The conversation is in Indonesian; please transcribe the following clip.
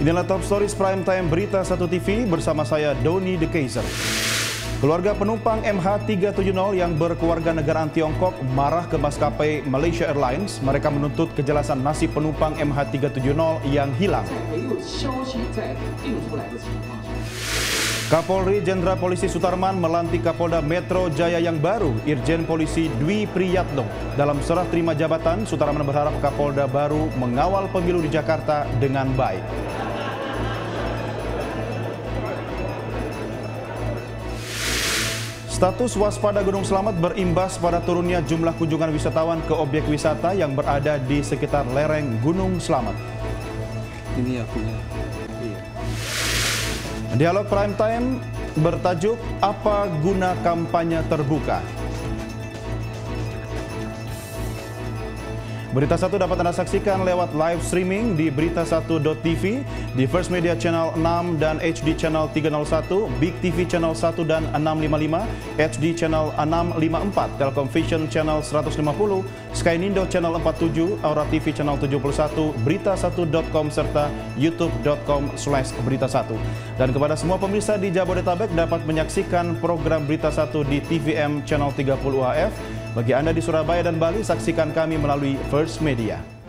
Inilah Top Stories Prime Time Berita Satu TV bersama saya Doni De Kaiser. Keluarga penumpang MH370 yang berkewarganegaraan Tiongkok marah ke maskapai Malaysia Airlines. Mereka menuntut kejelasan nasib penumpang MH370 yang hilang. Kapolri Jenderal Polisi Sutarman melantik Kapolda Metro Jaya yang baru, Irjen Polisi Dwi Priyatno. Dalam serah terima jabatan, Sutarman berharap Kapolda baru mengawal pemilu di Jakarta dengan baik. Status waspada Gunung Slamet berimbas pada turunnya jumlah kunjungan wisatawan ke objek wisata yang berada di sekitar lereng Gunung Slamet. Ini akunya. Iya. Dialog Prime Time bertajuk Apa Guna Kampanye Terbuka. Berita Satu dapat Anda saksikan lewat live streaming di berita1.tv, di First Media Channel 6 dan HD Channel 301, Big TV Channel 1 dan 655, HD Channel 654, Telkomvision Channel 150, Skynindo Channel 47, Aura TV Channel 71, berita1.com serta youtube.com/berita1. Dan kepada semua pemirsa di Jabodetabek dapat menyaksikan program Berita Satu di TVM Channel 30 UHF. Bagi Anda di Surabaya dan Bali, saksikan kami melalui First Media.